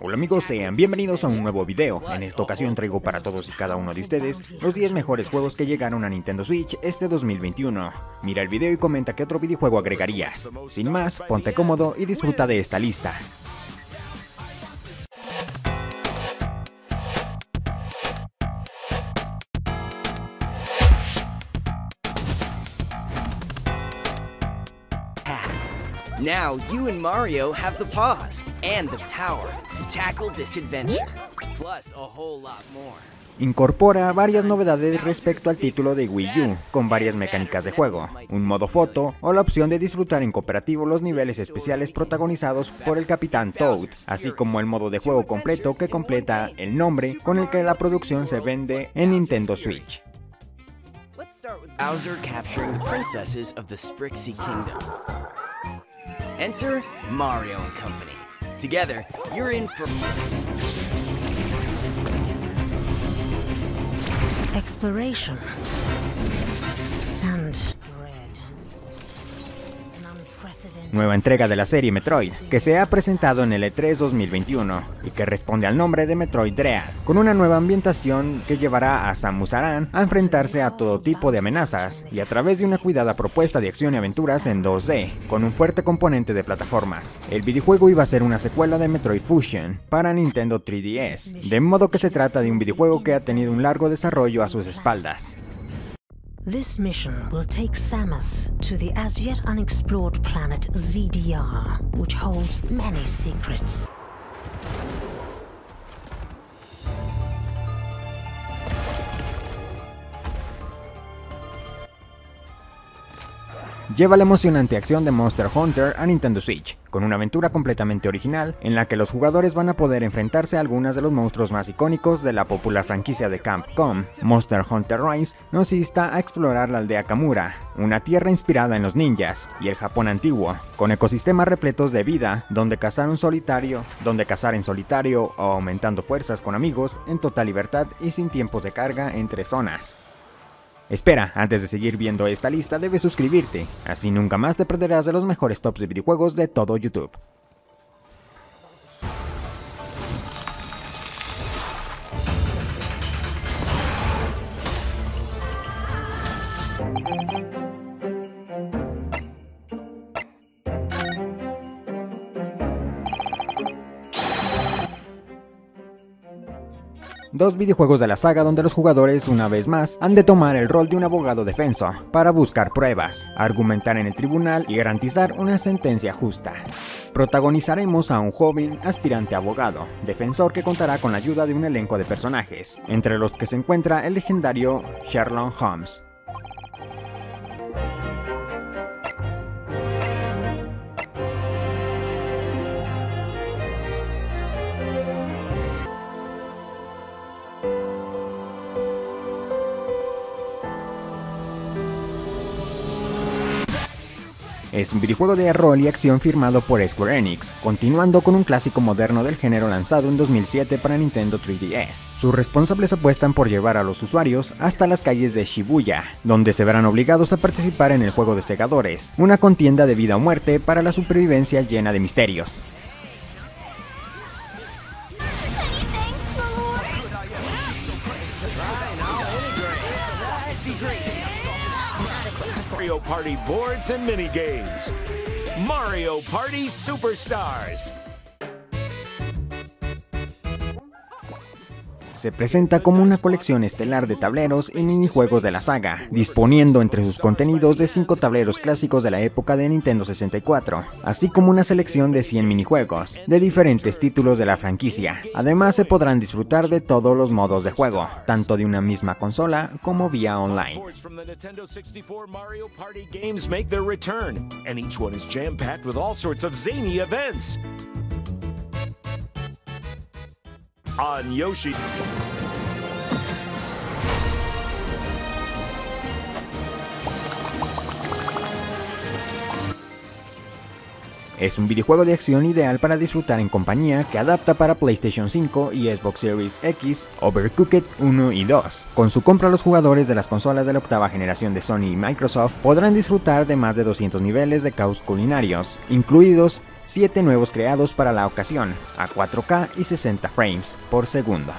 Hola amigos, sean bienvenidos a un nuevo video. En esta ocasión traigo para todos y cada uno de ustedes los 10 mejores juegos que llegaron a Nintendo Switch este 2021. Mira el video y comenta qué otro videojuego agregarías. Sin más, ponte cómodo y disfruta de esta lista. Now you and Mario have the paws and the power to tackle this adventure, plus a whole lot more. Incorpora varias novedades respecto al título de Wii U, con varias mecánicas de juego, un modo foto o la opción de disfrutar en cooperativo los niveles especiales protagonizados por el Capitán Toad, así como el modo de juego completo que completa el nombre con el que la producción se vende en Nintendo Switch. Let's start with Bowser capturing the princesses of the Sprixie Kingdom. Enter Mario and company. Together, you're in for exploration and dread. An unprecedented... Nueva entrega de la serie Metroid, que se ha presentado en el E3 2021 y que responde al nombre de Metroid Dread, con una nueva ambientación que llevará a Samus Aran a enfrentarse a todo tipo de amenazas y a través de una cuidada propuesta de acción y aventuras en 2D, con un fuerte componente de plataformas. El videojuego iba a ser una secuela de Metroid Fusion para Nintendo 3DS, de modo que se trata de un videojuego que ha tenido un largo desarrollo a sus espaldas. This mission will take Samus to the as yet unexplored planet ZDR, which holds many secrets. Lleva la emocionante acción de Monster Hunter a Nintendo Switch, con una aventura completamente original en la que los jugadores van a poder enfrentarse a algunos de los monstruos más icónicos de la popular franquicia de Capcom. Monster Hunter Rise nos insta a explorar la aldea Kamura, una tierra inspirada en los ninjas y el Japón antiguo, con ecosistemas repletos de vida donde cazar en solitario o aumentando fuerzas con amigos en total libertad y sin tiempos de carga entre zonas. Espera, antes de seguir viendo esta lista debes suscribirte, así nunca más te perderás de los mejores tops de videojuegos de todo YouTube. Dos videojuegos de la saga donde los jugadores, una vez más, han de tomar el rol de un abogado defenso para buscar pruebas, argumentar en el tribunal y garantizar una sentencia justa. Protagonizaremos a un joven aspirante abogado, defensor que contará con la ayuda de un elenco de personajes, entre los que se encuentra el legendario Sherlock Holmes. Es un videojuego de rol y acción firmado por Square Enix, continuando con un clásico moderno del género lanzado en 2007 para Nintendo 3DS. Sus responsables apuestan por llevar a los usuarios hasta las calles de Shibuya, donde se verán obligados a participar en el juego de segadores, una contienda de vida o muerte para la supervivencia llena de misterios. Mario Party boards and minigames. Mario Party Superstars. Se presenta como una colección estelar de tableros y minijuegos de la saga, disponiendo entre sus contenidos de 5 tableros clásicos de la época de Nintendo 64, así como una selección de 100 minijuegos de diferentes títulos de la franquicia. Además, se podrán disfrutar de todos los modos de juego, tanto de una misma consola como vía online. On Yoshi. Es un videojuego de acción ideal para disfrutar en compañía que adapta para PlayStation 5 y Xbox Series X Overcooked 1 y 2. Con su compra, los jugadores de las consolas de la octava generación de Sony y Microsoft podrán disfrutar de más de 200 niveles de caos culinarios, incluidos 7 nuevos creados para la ocasión, a 4K y 60 frames por segundo.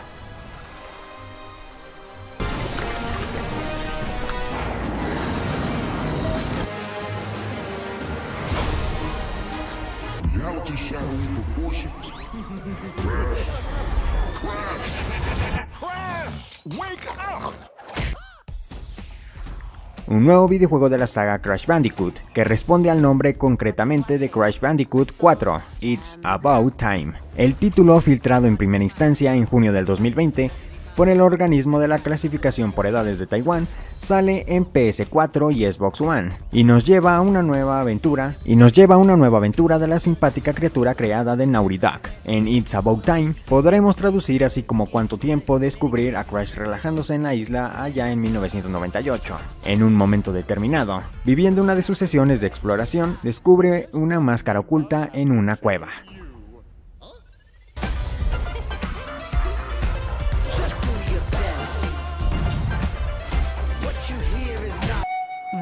Un nuevo videojuego de la saga Crash Bandicoot, que responde al nombre concretamente de Crash Bandicoot 4, It's About Time. El título, filtrado en primera instancia en junio del 2020 por el organismo de la clasificación por edades de Taiwán, sale en PS4 y Xbox One, y nos lleva a una nueva aventura de la simpática criatura creada de Naughty Dog. En It's About Time podremos traducir así como cuánto tiempo descubrir a Crash relajándose en la isla allá en 1998. En un momento determinado, viviendo una de sus sesiones de exploración, descubre una máscara oculta en una cueva.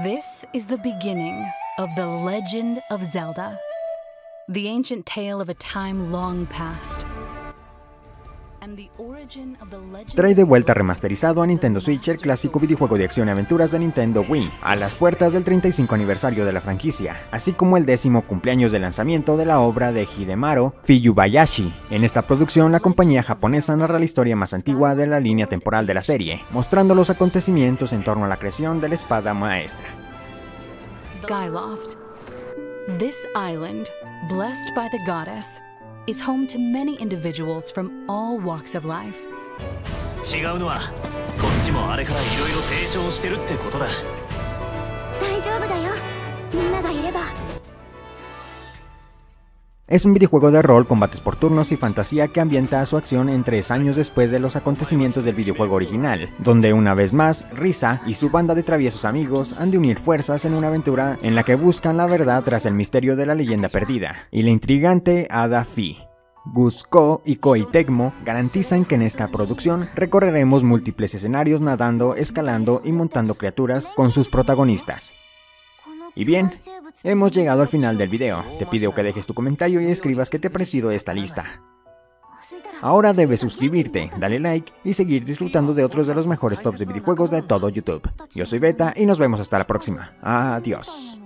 This is the beginning of the Legend of Zelda, the ancient tale of a time long past. Trae de vuelta remasterizado a Nintendo Switch el clásico videojuego de acción y aventuras de Nintendo Wii, a las puertas del 35 aniversario de la franquicia, así como el 10º cumpleaños de lanzamiento de la obra de Hidemaro Fujibayashi. En esta producción, la compañía japonesa narra la historia más antigua de la línea temporal de la serie, mostrando los acontecimientos en torno a la creación de la espada maestra. Skyloft. This island, blessed by the goddess, is home to many individuals from all walks of life. Es un videojuego de rol, combates por turnos y fantasía que ambienta a su acción en 3 años después de los acontecimientos del videojuego original, donde una vez más Risa y su banda de traviesos amigos han de unir fuerzas en una aventura en la que buscan la verdad tras el misterio de la leyenda perdida y la intrigante Adafi. Gusko y Koi Tecmo garantizan que en esta producción recorreremos múltiples escenarios nadando, escalando y montando criaturas con sus protagonistas. Y bien, hemos llegado al final del video. Te pido que dejes tu comentario y escribas qué te ha parecido esta lista. Ahora debes suscribirte, dale like y seguir disfrutando de otros de los mejores tops de videojuegos de todo YouTube. Yo soy Beta y nos vemos hasta la próxima. Adiós.